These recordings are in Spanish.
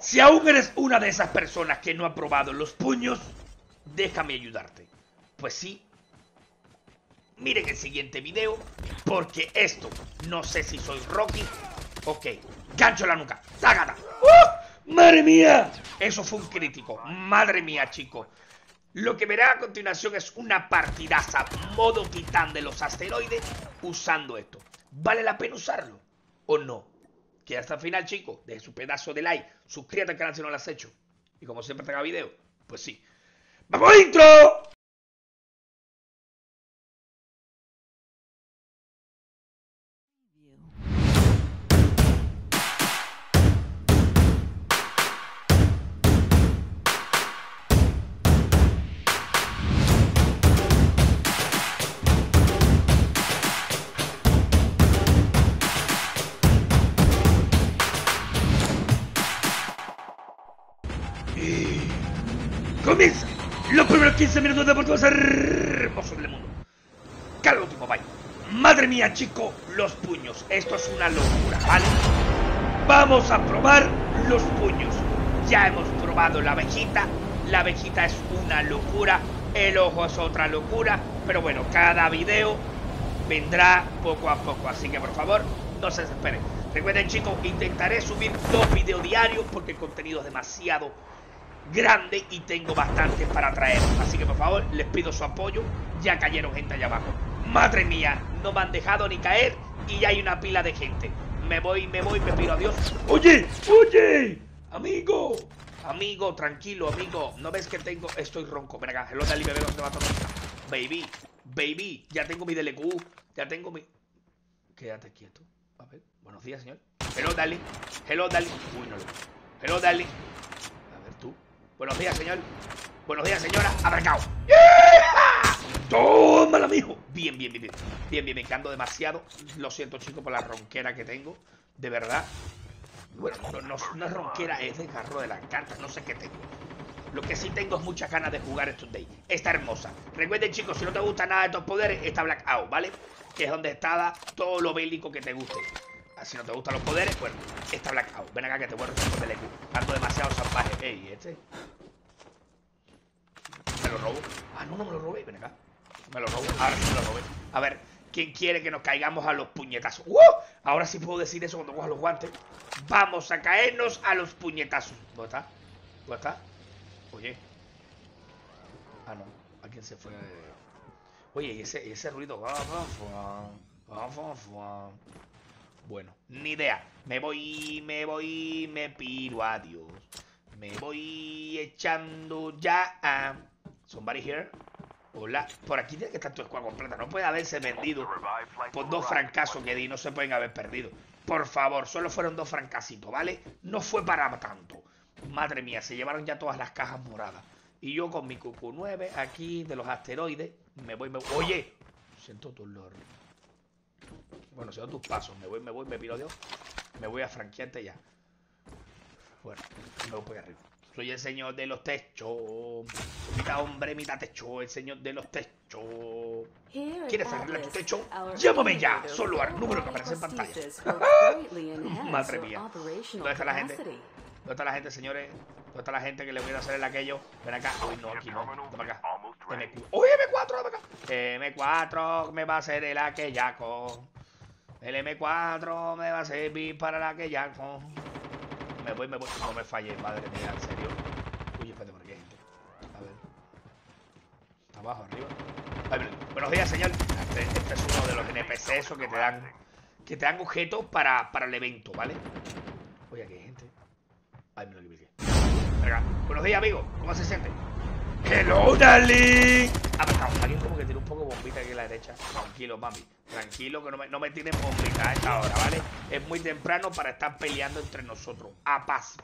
Si aún eres una de esas personas que no ha probado los puños, déjame ayudarte. Pues sí, miren el siguiente video, porque esto, no sé si soy Rocky. Ok, gancho en la nuca, ¡tágata! ¡Uh! ¡Madre mía! Eso fue un crítico, madre mía, chico. Lo que verá a continuación es una partidaza modo titán de los asteroides usando esto. ¿Vale la pena usarlo o no? Queda hasta el final, chicos. Deje su pedazo de like, suscríbete al canal si no lo has hecho. Y como siempre te haga video, pues sí. ¡Vamos intro! Comienza los primeros 15 minutos deportivos hermosos del mundo. Cada último baile. Madre mía, chico, los puños. Esto es una locura, ¿vale? Vamos a probar los puños. Ya hemos probado la abejita. La abejita es una locura. El ojo es otra locura. Pero bueno, cada video vendrá poco a poco. Así que por favor, no se desesperen. Recuerden, chicos, intentaré subir 2 videos diarios porque el contenido es demasiado grande y tengo bastantes para traer, así que por favor les pido su apoyo. Ya cayeron gente allá abajo, madre mía, no me han dejado ni caer y ya hay una pila de gente. Me voy, me pido adiós. Oye, amigo, tranquilo, amigo, no ves que estoy ronco. Ven acá, Hello Dali, bebé, ¿dónde va todo? Baby, ya tengo mi DLQ, ya tengo mi... Quédate quieto, a ver, buenos días, señor. Hello Dali, uy, no lo veo. Hello Dali. Buenos días, señor. Buenos días, señora. Abracao. ¡Yeah! ¡Tómala, mijo! Bien, me encanta demasiado. Lo siento, chicos, por la ronquera que tengo. De verdad. Bueno, no es ronquera, es desgarro de las cartas. No sé qué tengo. Lo que sí tengo es muchas ganas de jugar estos days. Está hermosa. Recuerden, chicos, si no te gusta nada de estos poderes, está Blackout, ¿vale? Que es donde está todo lo bélico que te guste. Si no te gustan los poderes, bueno, está Blackout. Ven acá que te voy a resolver el DLQ. Ando demasiado salvaje. Ey, ¿este? ¿Me lo robo? Ah, no me lo robé. Ven acá. Me lo robo. Ahora sí me lo robé. A ver, ¿quién quiere que nos caigamos a los puñetazos? ¡Uh! Ahora sí puedo decir eso cuando coja los guantes. Vamos a caernos a los puñetazos. ¿Dónde está? ¿Dónde está? Oye. Ah, no. ¿A quién se fue? Oye, ¿y ese ruido? Bueno, ni idea. Me voy, me pido adiós. Me voy echando ya a... Somebody here. Hola. Por aquí tiene que estar tu escuadra completa. No puede haberse vendido por 2 francazos que di. No se pueden haber perdido. Por favor, solo fueron 2 francasitos, ¿vale? No fue para tanto. Madre mía, se llevaron ya todas las cajas moradas. Y yo con mi QQ9 aquí de los asteroides. Me voy. Oye, siento dolor. Bueno, se dan tus pasos. Me voy, me pido Dios. Me voy a franquearte ya. Bueno, me voy para arriba. Soy el señor de los techos. Mitad hombre, mitad techo. El señor de los techos. ¿Quieres cerrarle a tu techo? Llámame ya. Solo al número que aparece en pantalla. Madre mía. ¿Dónde está la gente? ¿Dónde está la gente, señores? ¿Dónde está la gente que le voy a hacer el aquello? Ven acá. Uy, no, aquí no. Ven acá. ¡Oye, M4! Ven acá. M4 me va a hacer el aquellaco. El M4 me va a servir para la que ya. Me voy. No me fallé, madre mía, en serio. Uy, espérate, ¿por qué gente? A ver. Abajo, arriba. Ay, buenos días, señor. Este es uno de los NPCs esos que te dan. Que te dan objetos para el evento, ¿vale? Oye, aquí hay gente. Ay, me lo equivoqué. Venga. Buenos días, amigo. ¿Cómo se siente? ¡Hello, Dali! A ver, alguien como que tiene un poco de bombita aquí a la derecha. Tranquilo, mami. Tranquilo, que no me tiren bombita a esta hora, ¿vale? Es muy temprano para estar peleando entre nosotros. A paz.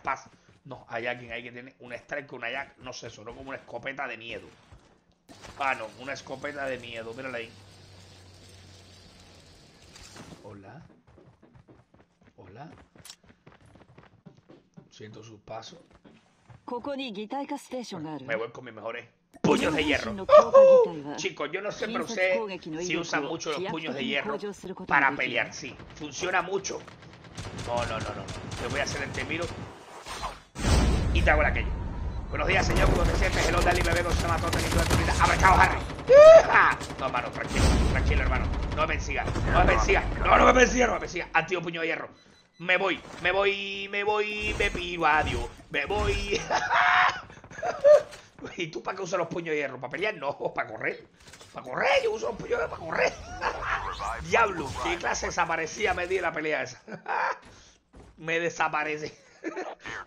No, hay alguien ahí que tiene un strike, una jack. No sé, sonó como una escopeta de miedo. Ah, no, una escopeta de miedo. Mírala ahí. Hola. Siento sus pasos. Me voy con mis mejores puños de hierro. Chicos, yo no sé, pero sé si usan mucho los puños de hierro para pelear. Sí, funciona mucho. No. Te voy a hacer el temiro. maldita con aquello. Buenos días, señor, como te sientes. Hello Dali, bebé, con su matota y toda tu vida. ¡Abrachaos, Harry! No, hermano, tranquilo, tranquilo, hermano. No me persigas, no me persigas. No, no me persigas, no me persigas. Antiguo puño de hierro. Me voy, me voy, me voy, me piro, adiós. Me voy. ¿Y tú para qué usas los puños de hierro? ¿Para pelear? No, para correr. Para correr, yo uso los puños de hierro para correr. Diablo, qué clase desaparecía me di en la pelea esa. Me desaparece.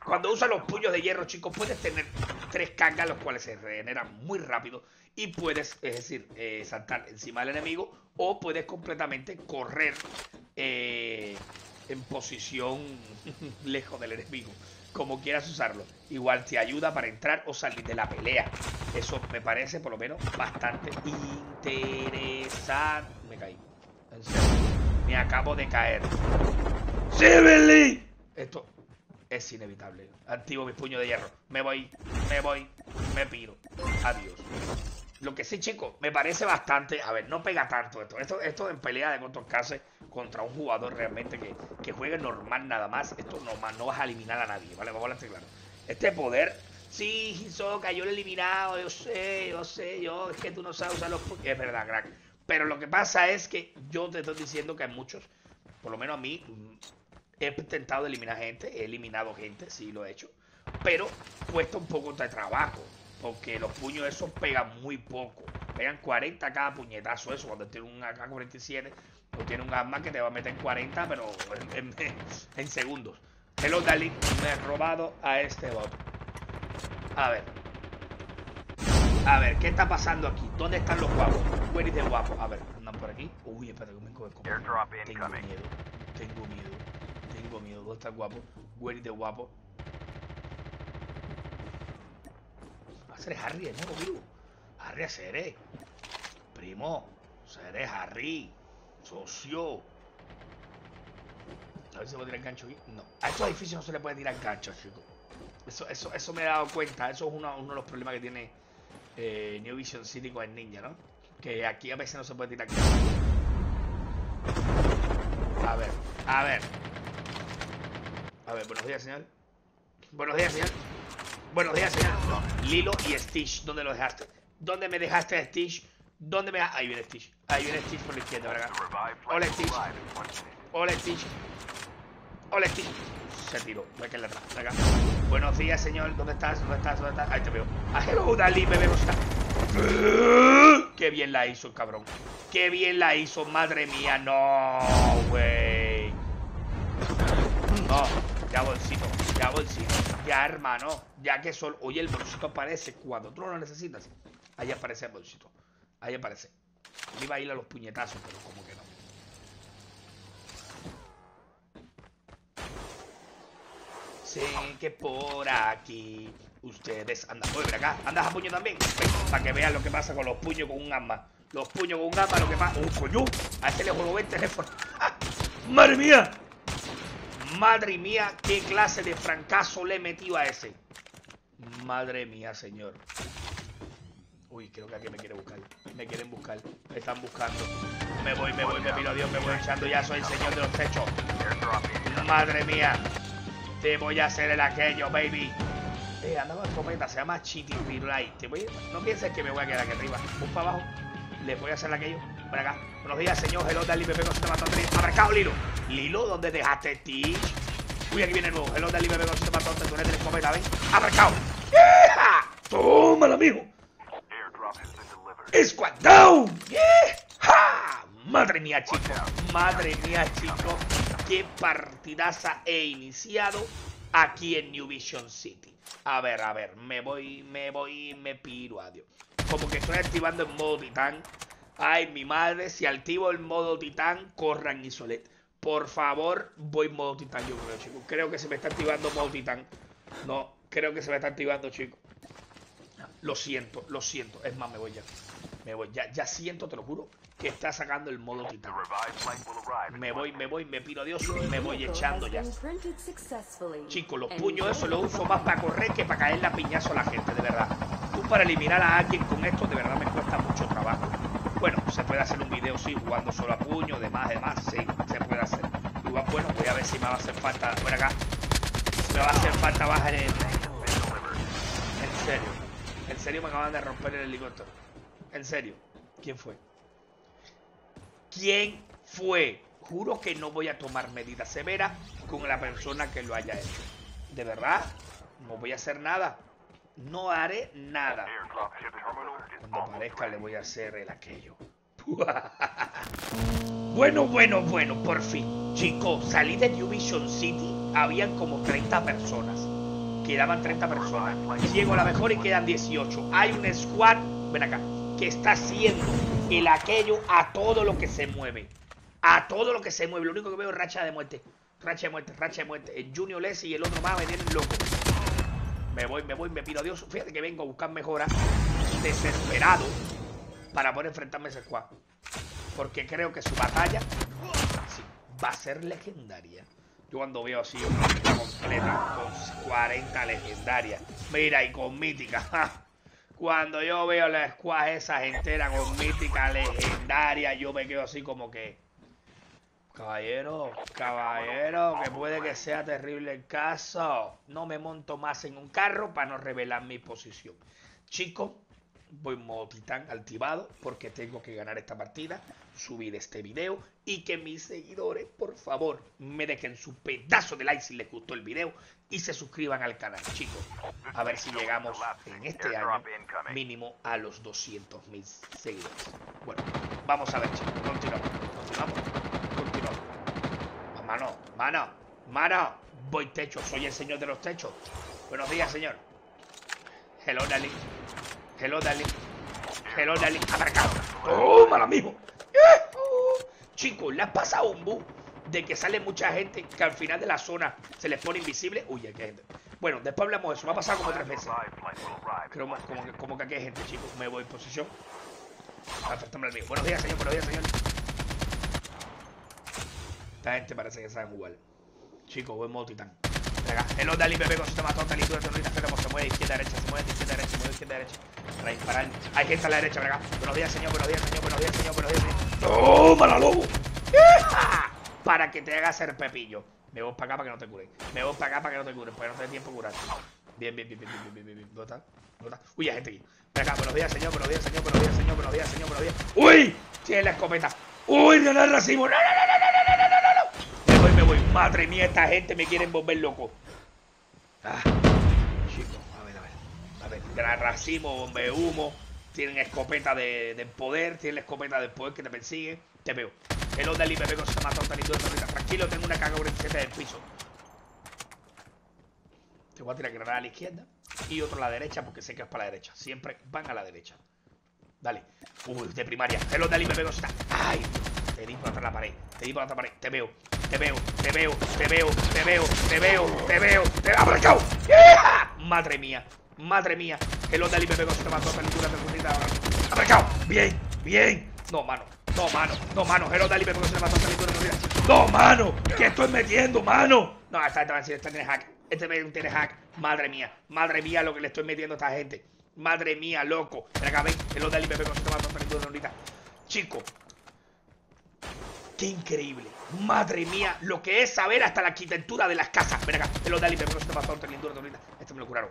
Cuando usas los puños de hierro, chicos, puedes tener 3 cargas, los cuales se regeneran muy rápido. Y puedes, es decir, saltar encima del enemigo. O puedes completamente correr en posición lejos del enemigo. Como quieras usarlo. Igual te ayuda para entrar o salir de la pelea. Eso me parece, por lo menos, bastante interesante. Me caí. En serio. Me acabo de caer. ¡Síbeli! Esto es inevitable. Activo mis puños de hierro. Me voy, me voy, me piro. Adiós. Lo que sí, chicos, me parece bastante... A ver, no pega tanto esto. Esto en pelea de contorcarse contra un jugador realmente que juegue normal nada más. Esto no vas a eliminar a nadie, ¿vale? Vamos a hablar claro. Este poder... Sí, Hisoka, yo lo he eliminado. Yo sé. Es que tú no sabes usar los... Es verdad, crack. Pero lo que pasa es que yo te estoy diciendo que hay muchos... Por lo menos a mí... He intentado eliminar gente. He eliminado gente, sí, lo he hecho. Pero cuesta un poco de trabajo. Porque los puños esos pegan muy poco. Pegan 40 cada puñetazo eso. Cuando tiene un AK-47 o tiene un arma que te va a meter 40, pero en segundos. Hello Dali, me he robado a este bot. A ver, ¿qué está pasando aquí? ¿Dónde están los guapos? ¿Where is the guapo? A ver, andan por aquí. Uy, espérate que me encojo. Tengo miedo. ¿Dónde está el guapo? ¿Where is the guapo? Harry de nuevo vivo. Harry, seré. Primo, seré Harry. Socio. A ver si se puede tirar el gancho aquí. No. A estos edificios no se le puede tirar el gancho, chicos. Eso me he dado cuenta. Eso es uno de los problemas que tiene New Vision City con el ninja, ¿no? Que aquí a veces no se puede tirar el gancho. A ver, buenos días, señor. Buenos días, señor. No. Lilo y Stitch. ¿Dónde lo dejaste? ¿Dónde me dejaste a Stitch? Ahí viene Stitch. Ahí viene Stitch por la izquierda, ¿verdad? Hola, Stitch. Hola, Stitch. Se tiró. Acá en la atrás. Buenos días, señor. ¿Dónde estás? Ahí te veo. A Hello Dali, me veo. Qué bien la hizo el cabrón. Qué bien la hizo. Madre mía. No, güey. No. Ya bolsito. Ya, hermano, ya que solo... Oye, el bolsito aparece cuando tú no lo necesitas. Ahí aparece el bolsito. Ahí aparece. Me iba a ir a los puñetazos, pero como que no. Sé que por aquí ustedes andan. Oye, por acá. Andas a puño también. Para que vean lo que pasa con los puños con un arma. Lo que pasa... ¡Un coño! A este le jugó el teléfono. ¡Ah! ¡Madre mía! Madre mía, qué clase de francazo le he metido a ese. Madre mía, señor. Uy, creo que aquí me quieren buscar. Me quieren buscar. Me están buscando. Me voy, me pido Dios, me voy echando. Ya soy el señor de los techos. Madre mía. Te voy a hacer el aquello, baby. Andaba en cometa, se llama Cheating Relay. No pienses que me voy a quedar aquí arriba. Un para abajo. Le voy a hacer el aquello. Por acá. Buenos días, señor. Hello Dali, bebé, con su matón. Abarcado, Lilo. Lilo, ¿dónde dejaste el Stitch? Uy, aquí viene el nuevo. Hello Dali, bebé, con su matón. Tú eres el cometa, ¿ven? Abarcado. ¡Yeah! ¡Tómala, amigo! ¡Squad down! ¡Yeah! ¡Ja! Madre mía, chicos. Qué partidaza he iniciado aquí en New Vision City. A ver. Me voy, me piro, adiós. Como que estoy activando en modo titán. Ay, mi madre, si activo el modo titán, corran Isolet. Por favor, voy modo titán, yo creo, chicos. Creo que se me está activando modo titán. No, creo que se me está activando, chicos. Lo siento. Es más, me voy ya. Ya siento, te lo juro, que está sacando el modo titán. Me voy, me pido Dios, me voy echando ya. Chicos, los puños eso los uso más para correr que para caer la piñazo a la gente, de verdad. Tú para eliminar a alguien con esto, de verdad me cuesta mucho trabajo. Bueno, se puede hacer un video, sí, jugando solo a puño, demás, sí, se puede hacer. Igual, bueno, voy a ver si me va a hacer falta, por acá. Me va a hacer falta bajar el... serio. En serio me acaban de romper el helicóptero. En serio. ¿Quién fue? ¿Quién fue? Juro que no voy a tomar medidas severas con la persona que lo haya hecho. De verdad, no voy a hacer nada. No haré nada. Cuando aparezca le voy a hacer el aquello. Bueno, por fin. Chicos, salí de New Vision City. Habían como 30 personas. Quedaban 30 personas. Llego a la mejor y quedan 18. Hay un squad, ven acá, que está haciendo el aquello a todo lo que se mueve. A todo lo que se mueve. Lo único que veo es racha de muerte. Racha de muerte, racha de muerte. El Junior Lessi y el otro más me tienen loco. Me voy, me pido adiós. Fíjate que vengo a buscar mejoras desesperado para poder enfrentarme a ese squad. Porque creo que su batalla sí, va a ser legendaria. Yo cuando veo así una partida completa con 40 legendarias. Mira, y con mítica. Cuando yo veo la squad esa entera con mítica legendaria, yo me quedo así como que... Caballero, que puede que sea terrible el caso. No me monto más en un carro para no revelar mi posición. Chicos, voy en modo titán activado porque tengo que ganar esta partida, subir este video y que mis seguidores, por favor, me dejen su pedazo de like si les gustó el video y se suscriban al canal, chicos. A ver si llegamos en este año mínimo a los 200.000 seguidores. Bueno, vamos a ver, chicos. Continuamos. Mano, voy techo, soy el señor de los techos. Buenos días, señor. Hello Dali, aparcado. Toma lo mismo. Chicos, ¿le ha pasado un bug de que sale mucha gente que al final de la zona se les pone invisible? Uy, aquí hay gente. Bueno, después hablamos de eso, me ha pasado como 3 veces. Creo más, como que aquí hay gente, chicos. Me voy en posición. Buenos días, señor, La gente parece que saben jugar. Chicos, buen modo titán. Venga, Hello Dali, bebé, con su tema total y tú de terrorista. Se mueve izquierda, derecha, se mueve izquierda, derecha, se mueve izquierda, derecha. Para disparar. Hay gente a la derecha, venga. Buenos días, señor. ¡Toma la lobo! ¡Hija! Para que te haga hacer pepillo. Me voy para acá para que no te curen. Para que no te dé tiempo a curarte. Bien. ¿Dónde está? Uy, hay gente aquí. Venga, buenos días, señor. ¡Uy! Tiene la escopeta. ¡Uy, no la recibo! Me voy. Madre mía, esta gente me quieren volver loco. Chicos, a ver. Racimo, bomba de humo. Tienen escopeta del poder. Que te persigue. Te veo. El Onda Libre, con se mató tan y todo. Tranquilo, tengo una caga 47 del piso. Te voy a tirar granada a la izquierda y otro a la derecha porque sé que es para la derecha. Siempre van a la derecha. Dale. Uy, de primaria. El Onda Libre, con está. Ay, te di por atrás la pared. Te veo. ¡Aparcado! ¡Yeah! Madre mía. Hello Dali, bebé, con su tema total y tú de ¡aparcado! Bien. No, mano. Hello Dali, bebé, con su tema total y tú de ¡no, mano! ¿Qué estoy metiendo, mano? No, esta tiene hack. Tiene hack. Madre mía lo que le estoy metiendo a esta gente. Madre mía, loco. Ven acá, ven. Hello Dali, bebé, con su tema total y tú de chicos. ¡Qué increíble! Madre mía, lo que es saber hasta la arquitectura de las casas. Ven acá, el Dali, pero no se te pasó otra lindura, torrita. Este me lo curaron.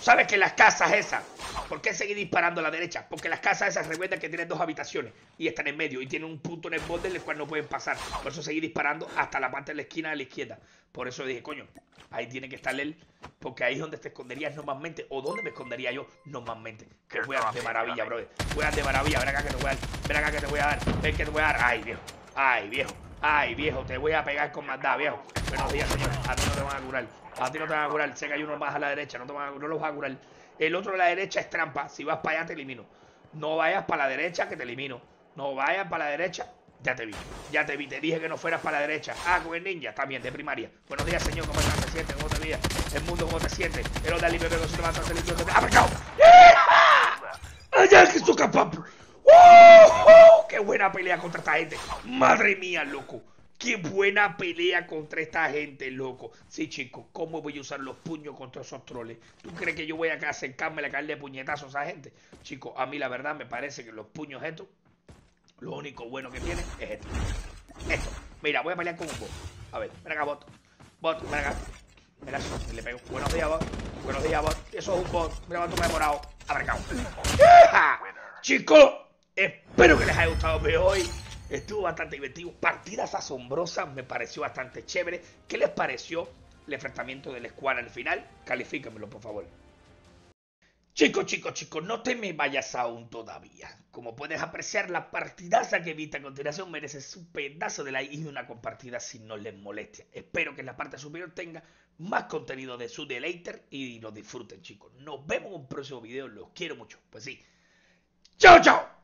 ¿Sabes que las casas esas? ¿Por qué seguir disparando a la derecha? Porque las casas esas recuerdan que tienen 2 habitaciones y están en medio y tienen un punto en el borde en el cual no pueden pasar. Por eso seguir disparando hasta la parte de la esquina de la izquierda. Por eso dije, coño, ahí tiene que estar él, porque ahí es donde te esconderías normalmente, o donde me escondería yo normalmente. Que juegas de maravilla, brother. Juegas de maravilla. Ven acá que te voy a dar. Ay, viejo, te voy a pegar con maldad, viejo. Buenos días, señor. A ti no te van a curar. Sé que hay uno más a la derecha. No los vas a curar. El otro de la derecha es trampa. Si vas para allá, te elimino. No vayas para la derecha, que te elimino. Ya te vi. Te dije que no fueras para la derecha. Ah, con el ninja. Está bien, de primaria. Buenos días, señor. ¿Cómo estás? ¿Te sientes? ¿Cómo te vida? El mundo, ¿cómo te sientes? El otro libre, pero no se te va a hacer el otro. ¡Aparcado! ¡Allá que su capaz! ¡Oh! ¡Qué buena pelea contra esta gente! ¡Madre mía, loco! ¡Qué buena pelea contra esta gente, loco! Sí, chicos, ¿cómo voy a usar los puños contra esos troles? ¿Tú crees que yo voy a acercarme a caerle puñetazos a esa gente? Chicos, a mí la verdad me parece que los puños estos, lo único bueno que tienen es esto. Mira, voy a pelear con un bot. A ver, ven acá, bot. Ven acá. Le pego. Buenos días, bot. Buenos días, bot. Eso es un bot. Me levanto morado. Abarcado. Chicos, espero que les haya gustado el video hoy. Estuvo bastante divertido. Partidas asombrosas. Me pareció bastante chévere. ¿Qué les pareció el enfrentamiento de la escuadra al final? Califícamelo, por favor. Chicos, no te me vayas aún todavía. Como puedes apreciar, la partidaza que viste a continuación merece un pedazo de like y una compartida si no les molestia. Espero que en la parte superior tenga más contenido de su deleiter y lo disfruten, chicos. Nos vemos en un próximo video. Los quiero mucho. Pues sí. ¡Chao, chao!